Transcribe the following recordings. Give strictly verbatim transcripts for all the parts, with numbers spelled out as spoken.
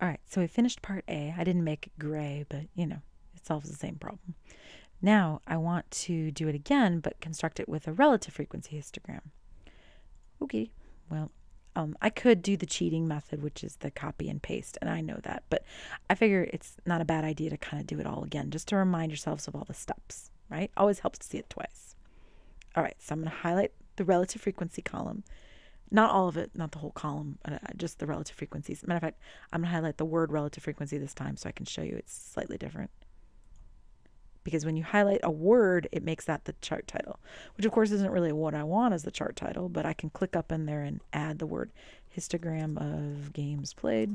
All right, so we finished part A. I didn't make it gray, but, you know, it solves the same problem. Now I want to do it again, but construct it with a relative frequency histogram. Okay, well, um, I could do the cheating method, which is the copy and paste, and I know that, but I figure it's not a bad idea to kind of do it all again, just to remind yourselves of all the steps, right? Always helps to see it twice. All right, so I'm going to highlight the relative frequency column. Not all of it, not the whole column, just the relative frequencies. As a matter of fact, I'm going to highlight the word relative frequency this time so I can show you it's slightly different. Because when you highlight a word, it makes that the chart title, which of course isn't really what I want as the chart title, but I can click up in there and add the word histogram of games played.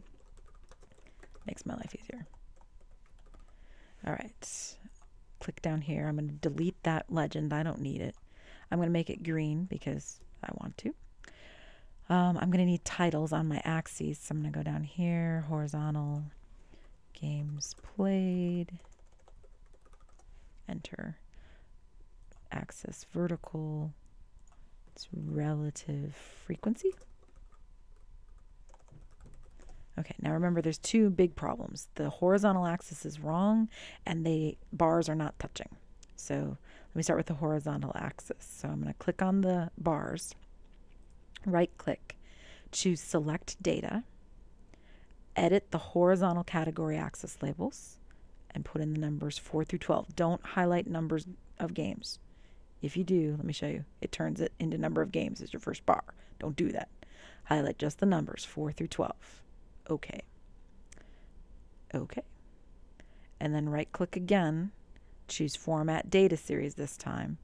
Makes my life easier. All right, click down here. I'm going to delete that legend. I don't need it. I'm going to make it green because I want to. Um, I'm going to need titles on my axes. So I'm going to go down here, horizontal, games played, enter, axis vertical, it's relative frequency. Okay, now remember there's two big problems. The horizontal axis is wrong and the bars are not touching. So let me start with the horizontal axis. So I'm going to click on the bars. Right-click, choose Select Data, edit the horizontal category axis labels, and put in the numbers four through twelve. Don't highlight numbers of games. If you do, let me show you, it turns it into number of games as your first bar. Don't do that. Highlight just the numbers four through twelve. Okay. Okay. And then right-click again, choose Format Data Series this time,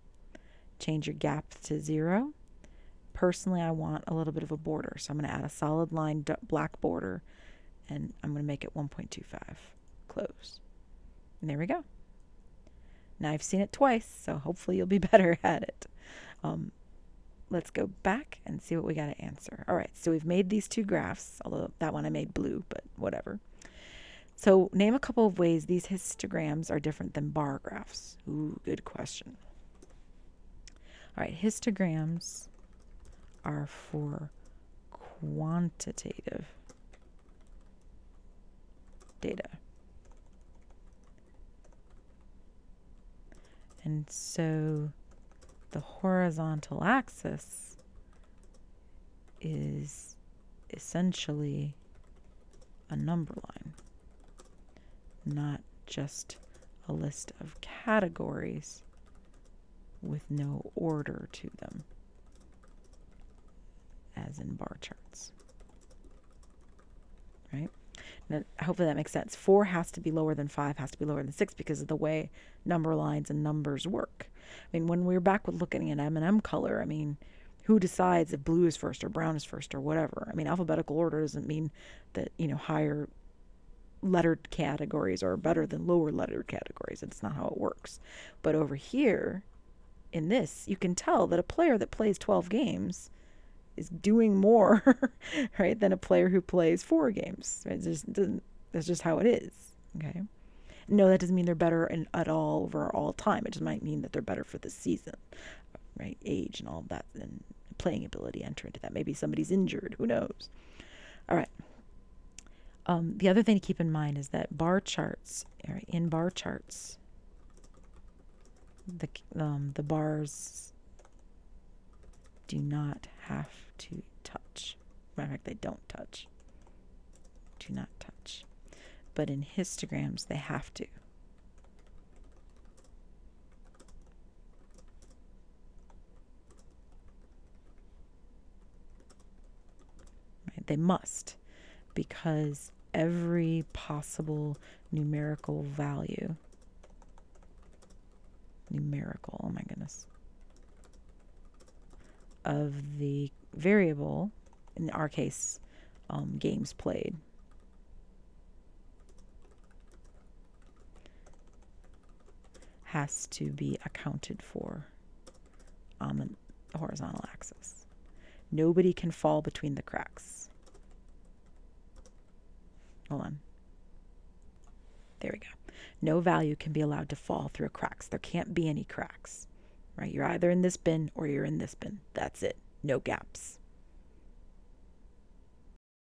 change your gap to zero. Personally, I want a little bit of a border, so I'm going to add a solid line black border, and I'm going to make it one point two five. Close. And there we go. Now I've seen it twice, so hopefully you'll be better at it. Um, let's go back and see what we got to answer. All right, so we've made these two graphs, although that one I made blue, but whatever. So name a couple of ways these histograms are different than bar graphs. Ooh, good question. All right, histograms are for quantitative data. And so the horizontal axis is essentially a number line, not just a list of categories with no order to them, as in bar charts, right? Now, hopefully that makes sense. Four has to be lower than five, has to be lower than six because of the way number lines and numbers work. I mean, when we were back with looking at M and M color, I mean, who decides if blue is first or brown is first or whatever? I mean, alphabetical order doesn't mean that, you know, higher lettered categories are better than lower lettered categories. It's not how it works. But over here, in this, you can tell that a player that plays twelve games is doing more, right, than a player who plays four games. Right? It just doesn't, that's just how it is, okay? No, that doesn't mean they're better in, at all over all time. It just might mean that they're better for the season, right? Age and all of that, and playing ability enter into that. Maybe somebody's injured, who knows? All right. Um, the other thing to keep in mind is that bar charts, right, in bar charts, the, um, the bars do not have to touch. Matter of fact, they don't touch. Do not touch. But in histograms, they have to. Right? They must, because every possible numerical value, numerical, oh my goodness, of the variable, in our case, um, games played, has to be accounted for on the horizontal axis. Nobody can fall between the cracks. Hold on. There we go. No value can be allowed to fall through cracks. There can't be any cracks. Right? You're either in this bin or you're in this bin. That's it. No gaps.